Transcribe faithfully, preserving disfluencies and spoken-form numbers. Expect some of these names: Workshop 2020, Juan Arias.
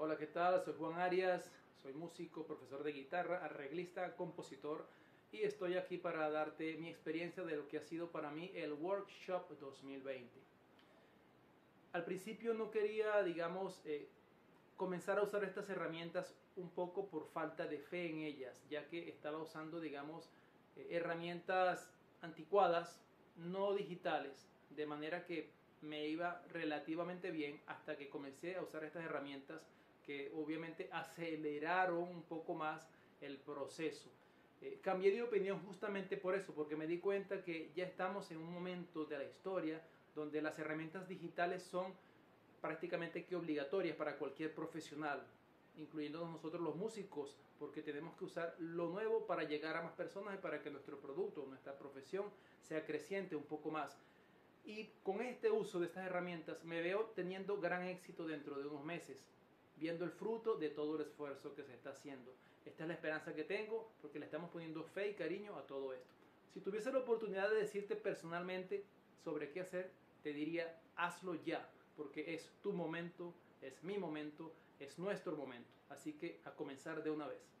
Hola, ¿qué tal? Soy Juan Arias, soy músico, profesor de guitarra, arreglista, compositor y estoy aquí para darte mi experiencia de lo que ha sido para mí el Workshop dos mil veinte. Al principio no quería, digamos, eh, comenzar a usar estas herramientas un poco por falta de fe en ellas, ya que estaba usando, digamos, eh, herramientas anticuadas, no digitales, de manera que me iba relativamente bien hasta que comencé a usar estas herramientas que obviamente aceleraron un poco más el proceso. Eh, cambié de opinión justamente por eso, porque me di cuenta que ya estamos en un momento de la historia donde las herramientas digitales son prácticamente que obligatorias para cualquier profesional, incluyendo nosotros los músicos, porque tenemos que usar lo nuevo para llegar a más personas y para que nuestro producto, nuestra profesión, sea creciente un poco más. Y con este uso de estas herramientas me veo teniendo gran éxito dentro de unos meses, viendo el fruto de todo el esfuerzo que se está haciendo. Esta es la esperanza que tengo porque le estamos poniendo fe y cariño a todo esto. Si tuviese la oportunidad de decirte personalmente sobre qué hacer, te diría hazlo ya, porque es tu momento, es mi momento, es nuestro momento. Así que a comenzar de una vez.